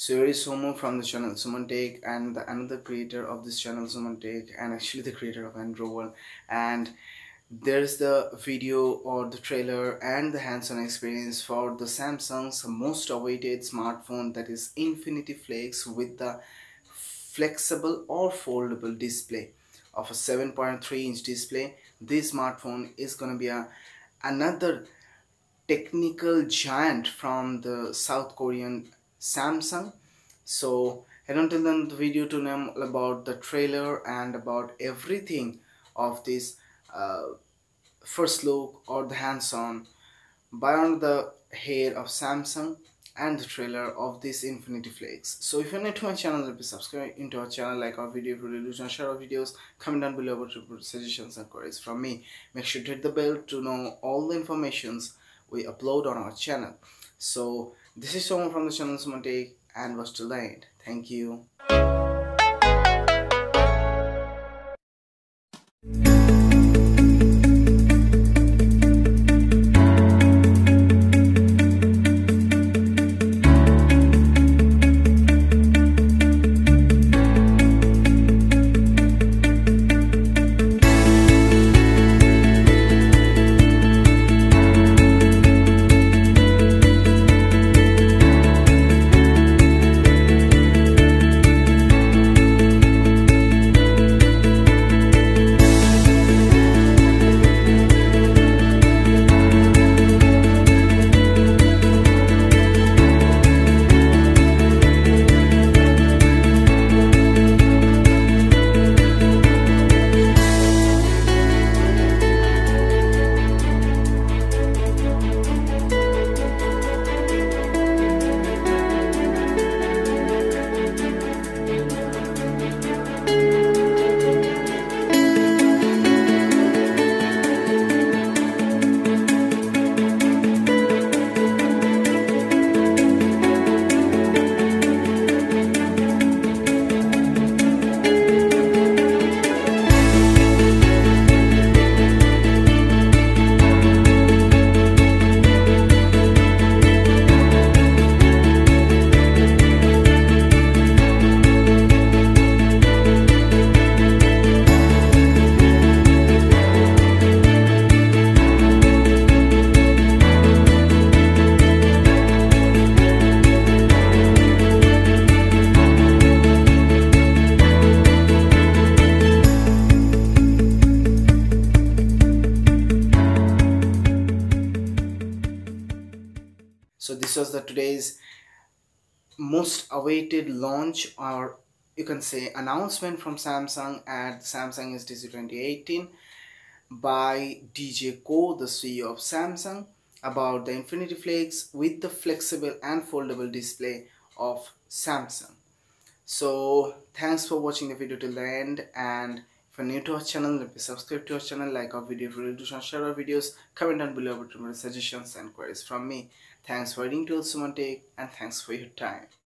So here is Sumo from the channel Suman Tech and another creator of this channel Suman Tech, and actually the creator of Android World. And there's the video or the trailer and the hands-on experience for the Samsung's most awaited smartphone, that is Infinity Flex, with the flexible or foldable display of a 7.3-inch display. This smartphone is going to be another technical giant from the South Korean Samsung. So head on to the video to learn about the trailer and about everything of this first look or the hands-on by on the hair of Samsung and the trailer of this Infinity Flex. So if you're new to my channel, please subscribe into our channel, like our video if you really do not, share our videos, comment down below about suggestions and queries from me. Make sure to hit the bell to know all the informations we upload on our channel. So this is Suman from the channel Suman Tech, and was till the end. Thank you. So this was the today's most awaited launch, or you can say announcement, from Samsung at Samsung SDC 2018 by DJ Koh, the CEO of Samsung, about the Infinity Flex with the flexible and foldable display of Samsung. So thanks for watching the video till the end, and if you're new to our channel, please subscribe to our channel, like our video if you really do not, share our videos, comment down below about suggestions and queries from me. Thanks for reading to Suman Tech, and thanks for your time.